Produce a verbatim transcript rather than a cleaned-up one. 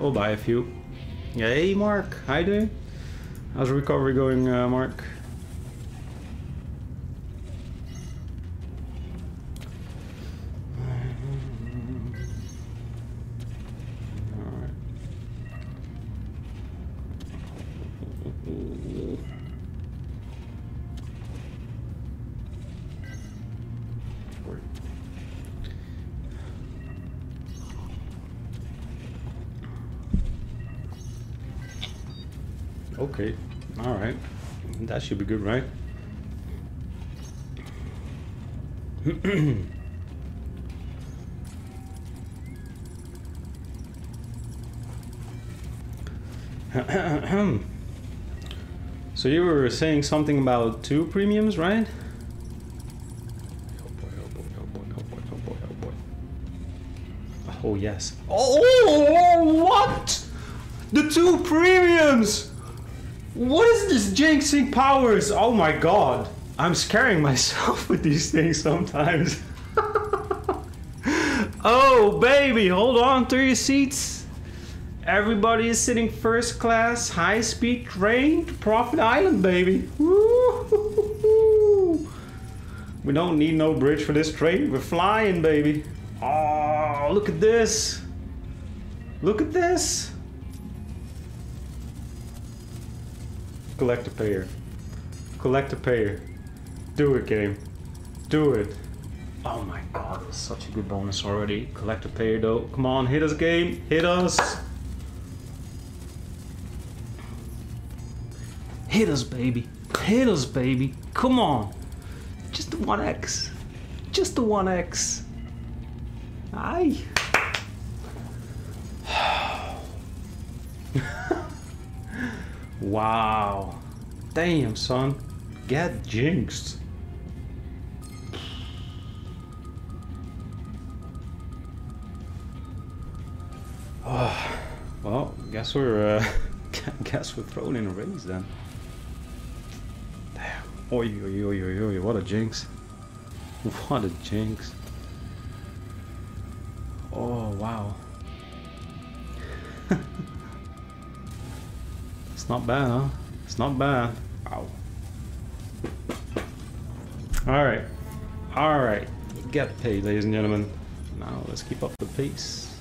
I'll buy a few. Hey, Mark. Hi there. How's recovery going, uh, Mark? Okay, all right, that should be good, right? So you were saying something about two premiums, right? Oh yes. Oh, what? The two premiums! What is this jinxing powers? Oh my god. I'm scaring myself with these things sometimes. Oh baby, hold on to your seats. Everybody is sitting first class, high speed train to Prophet Island, baby. Woo-hoo-hoo-hoo. We don't need no bridge for this train. We're flying, baby. Oh, look at this. Look at this. Collect a payer. Collect a payer. Do it, game. Do it. Oh my god, that's such a good bonus already. Collect a payer though. Come on, hit us, game. Hit us. Hit us, baby. Hit us, baby. Come on. Just the one X. Just the one X. Aye. Wow. Damn, son. Get jinxed. Oh, well, guess we're uh, guess we're thrown in a race then. Damn. Oy, oy, oy, oy, oy. What a jinx. What a jinx. Oh, wow. Not bad, huh? It's not bad. Ow. Alright. Alright. Get paid, ladies and gentlemen. Now let's keep up the pace.